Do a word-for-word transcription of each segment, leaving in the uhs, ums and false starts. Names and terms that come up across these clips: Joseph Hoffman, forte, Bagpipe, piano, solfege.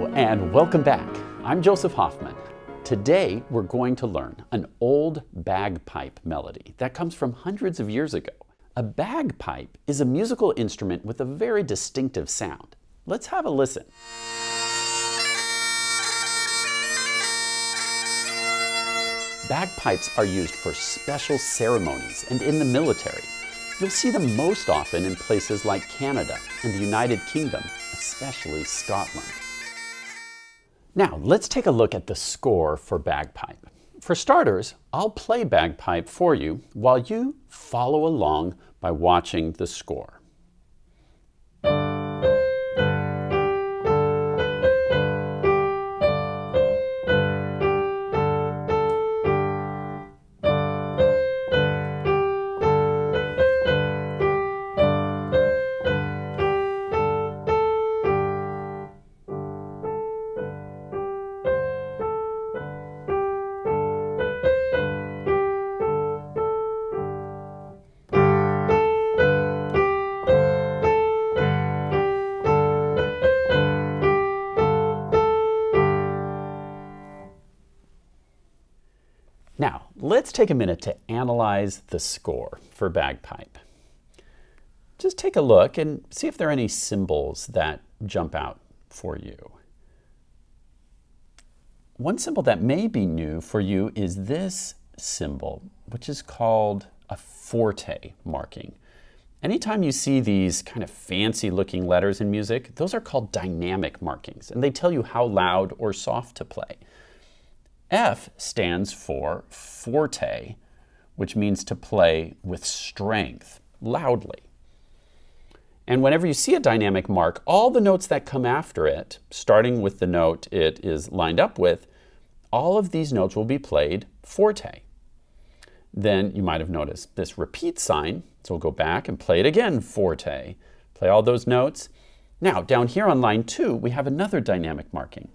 Hello and welcome back. I'm Joseph Hoffman. Today we're going to learn an old bagpipe melody that comes from hundreds of years ago. A bagpipe is a musical instrument with a very distinctive sound. Let's have a listen. Bagpipes are used for special ceremonies and in the military. You'll see them most often in places like Canada and the United Kingdom, especially Scotland. Now, let's take a look at the score for bagpipe. For starters, I'll play bagpipe for you while you follow along by watching the score. Now, let's take a minute to analyze the score for bagpipe. Just take a look and see if there are any symbols that jump out for you. One symbol that may be new for you is this symbol, which is called a forte marking. Anytime you see these kind of fancy looking letters in music, those are called dynamic markings, and they tell you how loud or soft to play. F stands for forte, which means to play with strength, loudly. And whenever you see a dynamic mark, all the notes that come after it, starting with the note it is lined up with, all of these notes will be played forte. Then you might have noticed this repeat sign, so we'll go back and play it again, forte. Play all those notes. Now, down here on line two, we have another dynamic marking.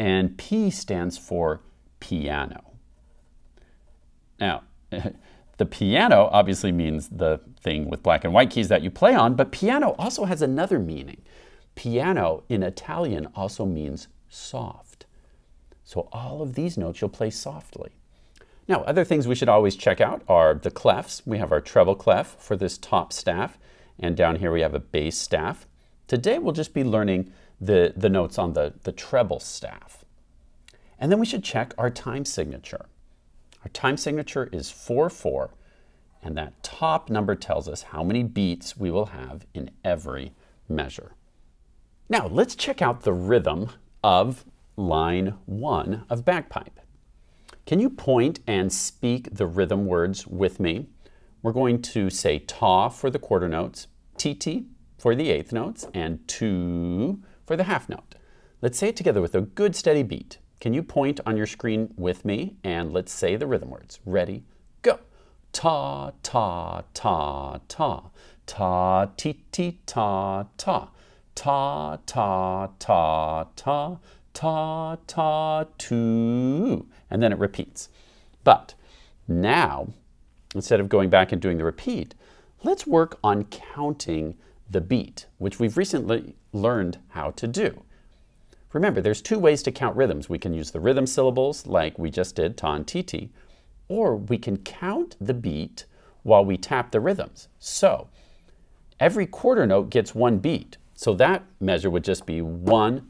And P stands for piano. Now, the piano obviously means the thing with black and white keys that you play on, but piano also has another meaning. Piano in Italian also means soft. So all of these notes you'll play softly. Now, other things we should always check out are the clefs. We have our treble clef for this top staff, and down here we have a bass staff. Today we'll just be learning The, the notes on the, the treble staff. And then we should check our time signature. Our time signature is four four, and that top number tells us how many beats we will have in every measure. Now let's check out the rhythm of line one of bagpipe. Can you point and speak the rhythm words with me? We're going to say ta for the quarter notes, ti for the eighth notes, and tu for the half note. Let's say it together with a good steady beat. Can you point on your screen with me and let's say the rhythm words. Ready, go. Ta, ta, ta, ta. Ta, ti, ti, ta, ta. Ta, ta, ta, ta. Ta, ta, tu. And then it repeats. But now, instead of going back and doing the repeat, let's work on counting the beat, which we've recently learned how to do. Remember, there's two ways to count rhythms. We can use the rhythm syllables, like we just did, ta and ti ti, or we can count the beat while we tap the rhythms. So, every quarter note gets one beat. So that measure would just be one,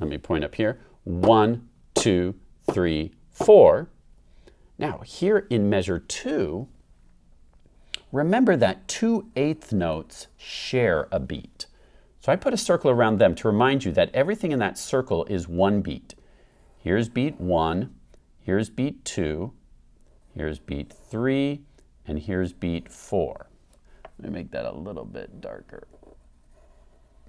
let me point up here, one, two, three, four. Now, here in measure two, remember that two eighth notes share a beat. So I put a circle around them to remind you that everything in that circle is one beat. Here's beat one, here's beat two, here's beat three, and here's beat four. Let me make that a little bit darker.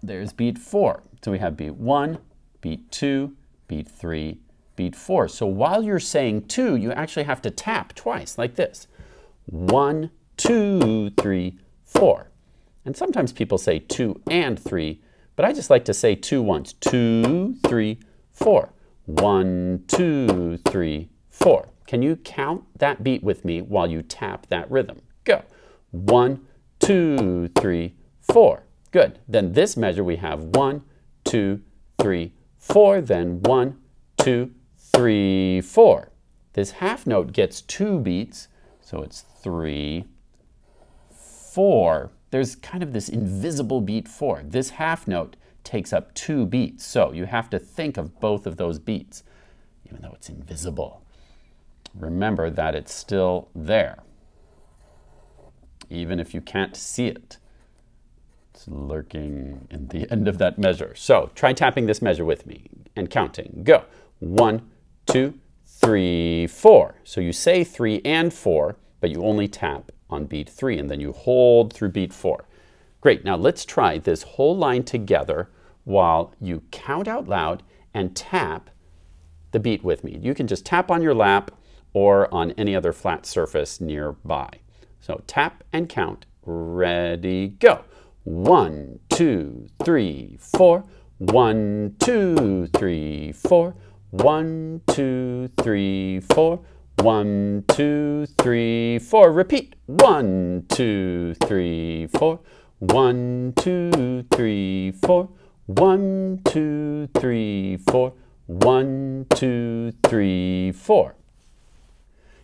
There's beat four. So we have beat one, beat two, beat three, beat four. So while you're saying two, you actually have to tap twice like this. One, two, three, four. And sometimes people say two and three, but I just like to say two once. Two, three, four. One, two, three, four. Can you count that beat with me while you tap that rhythm? Go. One, two, three, four. Good. Then this measure we have one, two, three, four, then one, two, three, four. This half note gets two beats, so it's three, four. There's kind of this invisible beat four. This half note takes up two beats, so you have to think of both of those beats, even though it's invisible. Remember that it's still there, even if you can't see it. It's lurking in the end of that measure. So try tapping this measure with me and counting. Go. One, two, three, four. So you say three and four, but you only tap on beat three, and then you hold through beat four. Great. Now let's try this whole line together while you count out loud and tap the beat with me. You can just tap on your lap or on any other flat surface nearby. So tap and count. Ready, go. One, two, three, four. One, two, three, four. One, two, three, four. One, two, three, four. Repeat. One, two, three, four. One, two, three, four. One, two, three, four. One, two, three, four.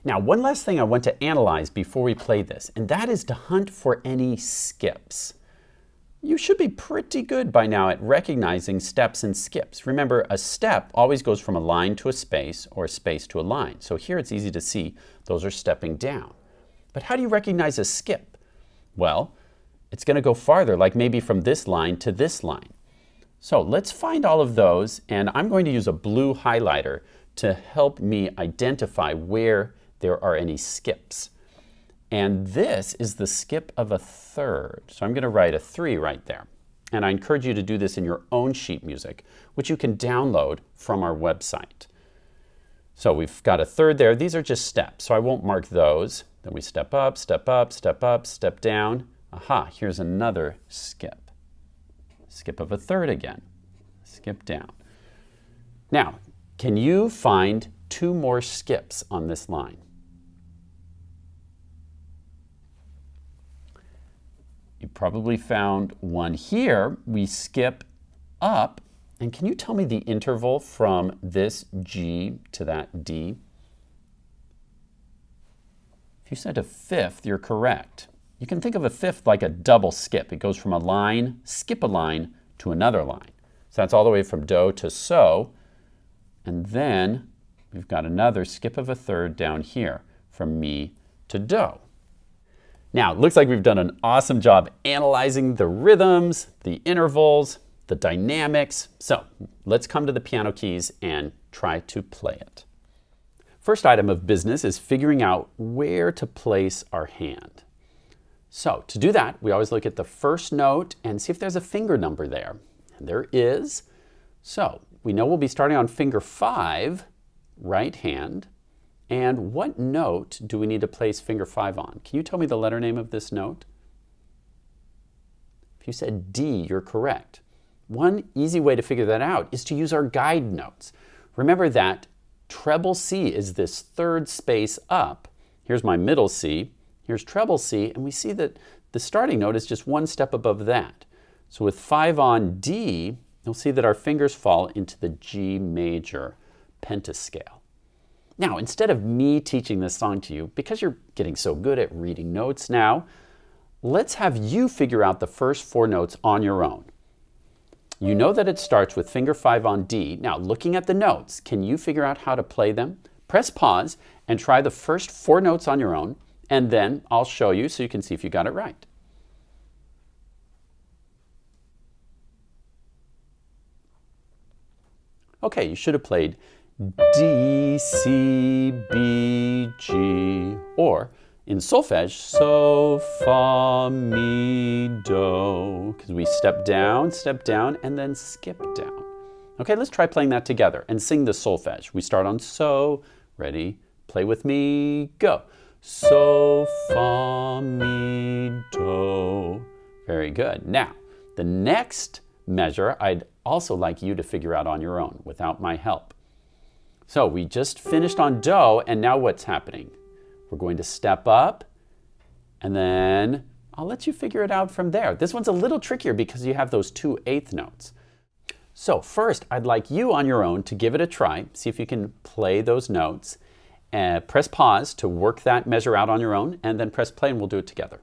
Now, one last thing I want to analyze before we play this, and that is to hunt for any skips. You should be pretty good by now at recognizing steps and skips. Remember, a step always goes from a line to a space or a space to a line. So here it's easy to see those are stepping down. But how do you recognize a skip? Well, it's going to go farther, like maybe from this line to this line. So let's find all of those, and I'm going to use a blue highlighter to help me identify where there are any skips. And this is the skip of a third. So I'm going to write a three right there. And I encourage you to do this in your own sheet music, which you can download from our website. So we've got a third there. These are just steps, so I won't mark those. Then we step up, step up, step up, step down. Aha, here's another skip. Skip of a third again. Skip down. Now, can you find two more skips on this line? You probably found one here. We skip up, and can you tell me the interval from this G to that D? If you said a fifth, you're correct. You can think of a fifth like a double skip. It goes from a line, skip a line, to another line. So that's all the way from do to so, and then we've got another skip of a third down here from mi to do. Now, it looks like we've done an awesome job analyzing the rhythms, the intervals, the dynamics. So let's come to the piano keys and try to play it. First item of business is figuring out where to place our hand. So to do that, we always look at the first note and see if there's a finger number there. And there is. So we know we'll be starting on finger five, right hand. And what note do we need to place finger five on? Can you tell me the letter name of this note? If you said D, you're correct. One easy way to figure that out is to use our guide notes. Remember that treble C is this third space up. Here's my middle C, here's treble C, and we see that the starting note is just one step above that. So with five on D, you'll see that our fingers fall into the G major pentascale. Now, instead of me teaching this song to you, because you're getting so good at reading notes now, let's have you figure out the first four notes on your own. You know that it starts with finger five on D. Now, looking at the notes, can you figure out how to play them? Press pause and try the first four notes on your own, and then I'll show you so you can see if you got it right. Okay, you should have played D, C, B, G, or in solfege, so, fa, mi, do, because we step down, step down, and then skip down. Okay, let's try playing that together and sing the solfege. We start on so, ready, play with me, go. So, fa, mi, do. Very good. Now, the next measure I'd also like you to figure out on your own without my help. So we just finished on do, and now what's happening? We're going to step up, and then I'll let you figure it out from there. This one's a little trickier because you have those two eighth notes. So first, I'd like you on your own to give it a try. See if you can play those notes. Uh, press pause to work that measure out on your own, and then press play and we'll do it together.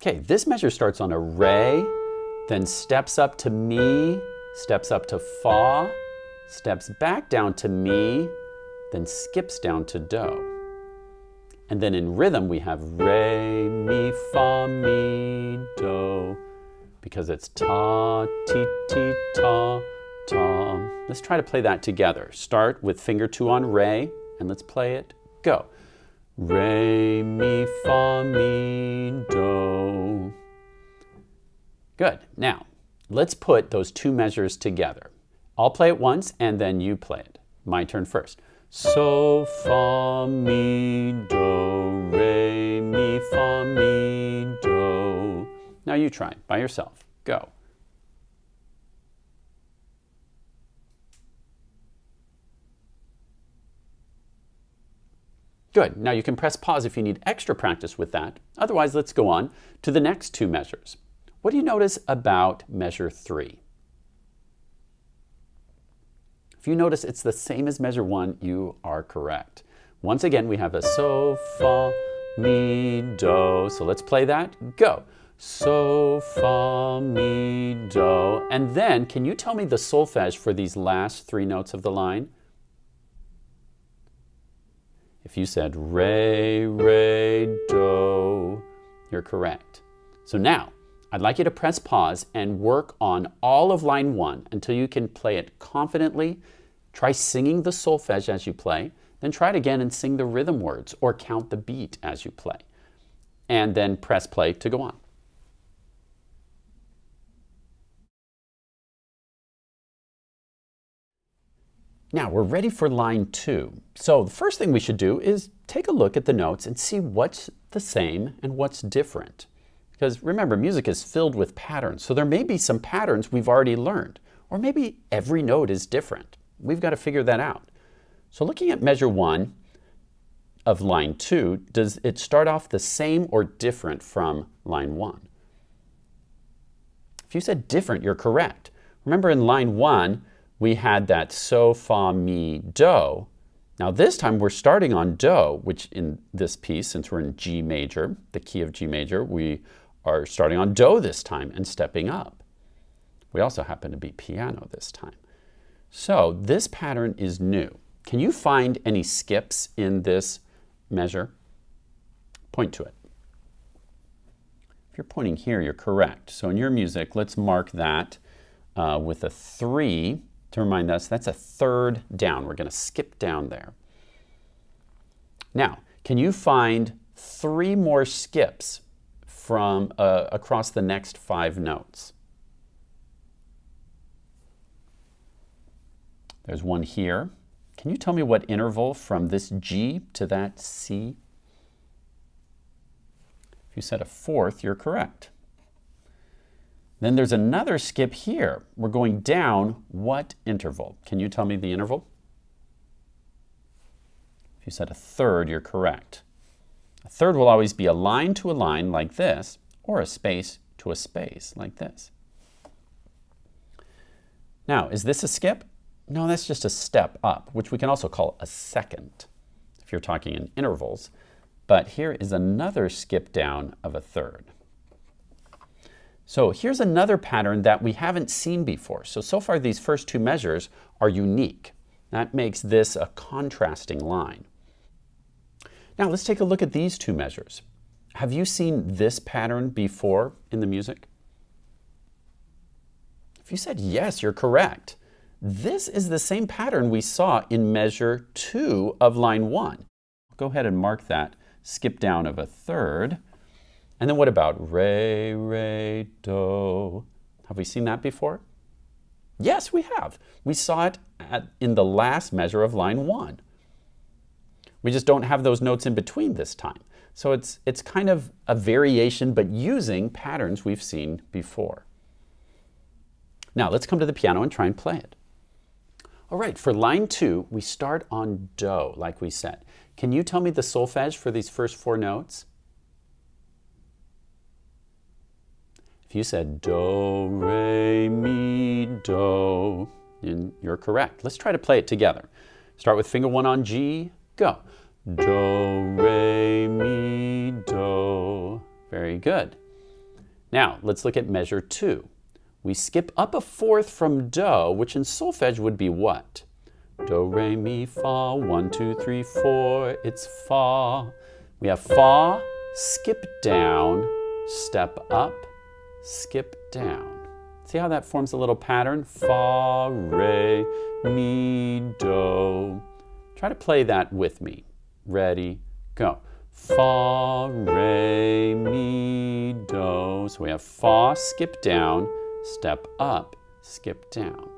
Okay, this measure starts on a re, then steps up to mi, steps up to fa, steps back down to mi, then skips down to do. And then in rhythm we have re, mi, fa, mi, do, because it's ta, ti, ti, ta, ta. Let's try to play that together. Start with finger two on re, and let's play it, go. Re, mi, fa, mi, do. Good. Now, let's put those two measures together. I'll play it once and then you play it. My turn first. So, fa, mi, do, re, mi, fa, mi, do. Now you try by yourself. Go. Good. Now you can press pause if you need extra practice with that. Otherwise, let's go on to the next two measures. What do you notice about measure three? If you notice it's the same as measure one, you are correct. Once again, we have a so, fa, mi, do. So let's play that. Go. So, fa, mi, do. And then, can you tell me the solfege for these last three notes of the line? If you said re, re, do, you're correct. So now, I'd like you to press pause and work on all of line one until you can play it confidently. Try singing the solfege as you play, then try it again and sing the rhythm words or count the beat as you play. And then press play to go on. Now we're ready for line two. So the first thing we should do is take a look at the notes and see what's the same and what's different. Because remember, music is filled with patterns, so there may be some patterns we've already learned, or maybe every note is different. We've got to figure that out. So looking at measure one of line two, does it start off the same or different from line one? If you said different, you're correct. Remember in line one, we had that so, fa, mi, do. Now this time we're starting on do, which in this piece, since we're in G major, the key of G major, we are starting on do this time and stepping up. We also happen to be piano this time. So this pattern is new. Can you find any skips in this measure? Point to it. If you're pointing here, you're correct. So in your music, let's mark that uh, with a three. To remind us, that's a third down. We're going to skip down there. Now, can you find three more skips from uh, across the next five notes? There's one here. Can you tell me what interval from this G to that C? If you said a fourth, you're correct. Then there's another skip here. We're going down what interval? Can you tell me the interval? If you said a third, you're correct. A third will always be a line to a line like this, or a space to a space like this. Now, is this a skip? No, that's just a step up, which we can also call a second, if you're talking in intervals. But here is another skip down of a third. So here's another pattern that we haven't seen before. So, so far these first two measures are unique. That makes this a contrasting line. Now let's take a look at these two measures. Have you seen this pattern before in the music? If you said yes, you're correct. This is the same pattern we saw in measure two of line one. Go ahead and mark that skip down of a third. And then what about re, re, do? Have we seen that before? Yes, we have. We saw it at, in the last measure of line one. We just don't have those notes in between this time. So it's, it's kind of a variation, but using patterns we've seen before. Now let's come to the piano and try and play it. All right, for line two, we start on do, like we said. Can you tell me the solfege for these first four notes? If you said do, re, mi, do, you're correct. Let's try to play it together. Start with finger one on G, go. Do, re, mi, do. Very good. Now, let's look at measure two. We skip up a fourth from do, which in solfege would be what? Do, re, mi, fa, one, two, three, four, it's fa. We have fa, skip down, step up, skip down. See how that forms a little pattern? Fa, re, mi, do. Try to play that with me. Ready, go. Fa, re, mi, do. So we have fa, skip down, step up, skip down.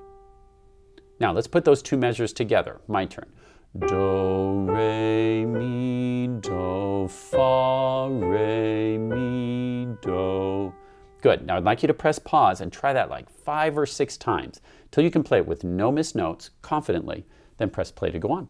Now let's put those two measures together. My turn. Do, re, mi, do, fa, re, mi, do. Good. Now I'd like you to press pause and try that like five or six times till you can play it with no missed notes confidently, then press play to go on.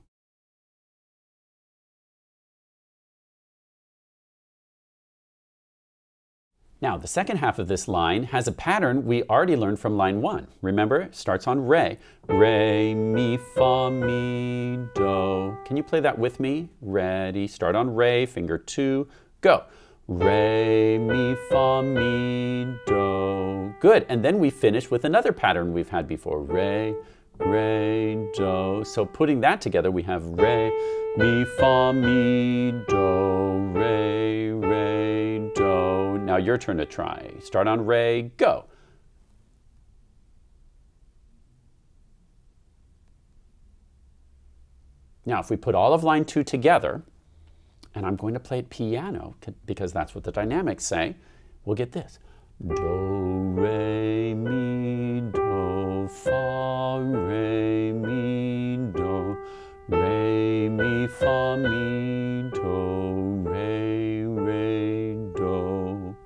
Now, the second half of this line has a pattern we already learned from line one. Remember, it starts on re. Re, mi, fa, mi, do. Can you play that with me? Ready, start on re, finger two, go. Re, mi, fa, mi, do. Good, and then we finish with another pattern we've had before. Re, re, do. So putting that together, we have re, mi, fa, mi, do, re, re, do. Now your turn to try. Start on re, go. Now if we put all of line two together, and I'm going to play it piano because that's what the dynamics say, we'll get this. Do, re, mi, do, fa, re, mi, do, re, mi, fa, mi, do, re, re, do.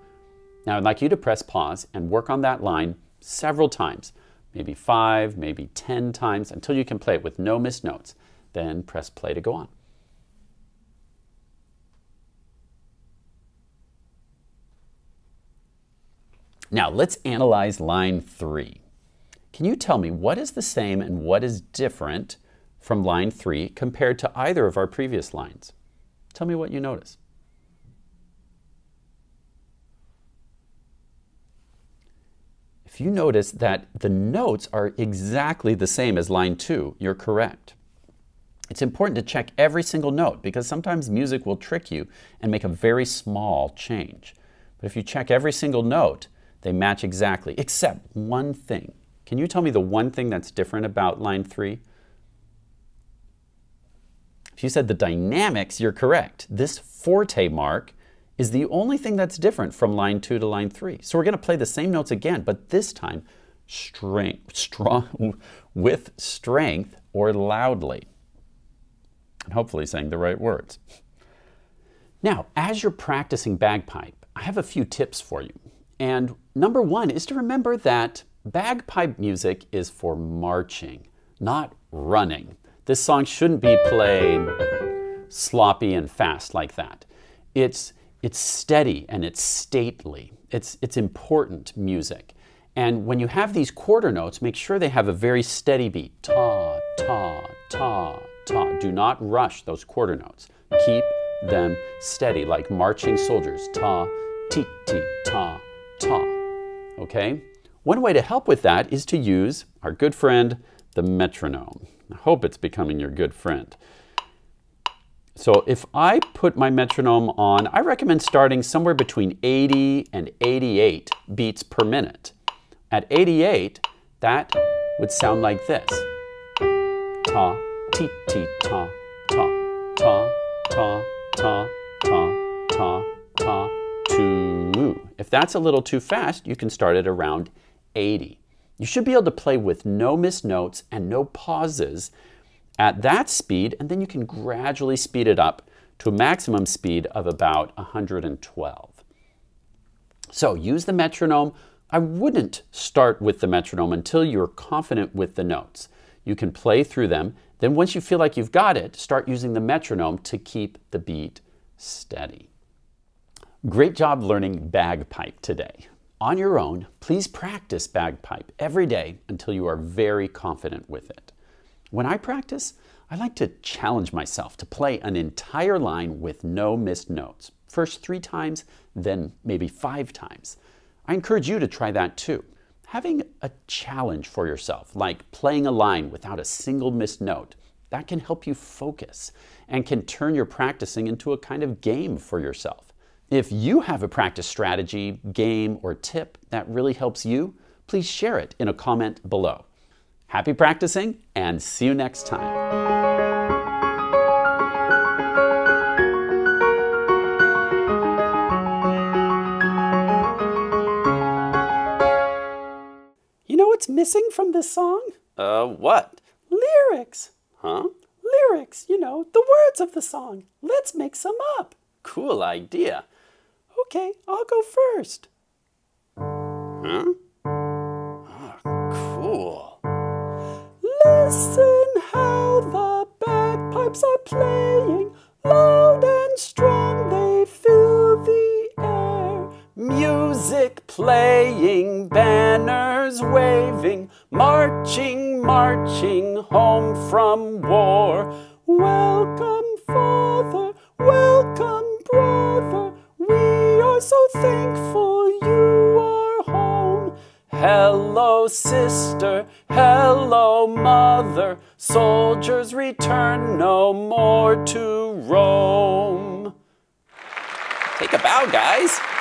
Now I'd like you to press pause and work on that line several times, maybe five, maybe ten times, until you can play it with no missed notes. Then press play to go on. Now let's analyze line three. Can you tell me what is the same and what is different from line three compared to either of our previous lines? Tell me what you notice. If you notice that the notes are exactly the same as line two, you're correct. It's important to check every single note because sometimes music will trick you and make a very small change. But if you check every single note, they match exactly, except one thing. Can you tell me the one thing that's different about line three? If you said the dynamics, you're correct. This forte mark is the only thing that's different from line two to line three. So we're going to play the same notes again, but this time strength, strong, with strength or loudly. And hopefully saying the right words. Now, as you're practicing bagpipe, I have a few tips for you. And number one is to remember that bagpipe music is for marching, not running. This song shouldn't be played sloppy and fast like that. It's It's steady and it's stately. It's, it's important music. And when you have these quarter notes, make sure they have a very steady beat. Ta, ta, ta, ta. Do not rush those quarter notes. Keep them steady like marching soldiers. Ta, ti, ti, ta, ta. Okay? One way to help with that is to use our good friend, the metronome. I hope it's becoming your good friend. So if I put my metronome on, I recommend starting somewhere between eighty and eighty-eight beats per minute. At eighty-eight, that would sound like this. Ta, ti, ti, ta, ta, ta, ta, ta, ta, ta, ta, tu. If that's a little too fast, you can start at around eighty. You should be able to play with no missed notes and no pauses at that speed, and then you can gradually speed it up to a maximum speed of about one hundred twelve. So use the metronome. I wouldn't start with the metronome until you're confident with the notes. You can play through them. Then once you feel like you've got it, start using the metronome to keep the beat steady. Great job learning bagpipe today. On your own, please practice bagpipe every day until you are very confident with it. When I practice, I like to challenge myself to play an entire line with no missed notes. First three times, then maybe five times. I encourage you to try that too. Having a challenge for yourself, like playing a line without a single missed note, that can help you focus and can turn your practicing into a kind of game for yourself. If you have a practice strategy, game, or tip that really helps you, please share it in a comment below. Happy practicing, and see you next time. You know what's missing from this song? Uh, what? Lyrics. Huh? Lyrics, you know, the words of the song. Let's make some up. Cool idea. Okay, I'll go first. Huh? Oh, cool. Listen how the bagpipes are playing. Loud and strong they fill the air. Music playing, banners waving, marching, marching home from war. Welcome, father, welcome, brother. We are so thankful you are home. Hello, sister, hello, mother. Soldiers return no more to Rome. Take a bow, guys.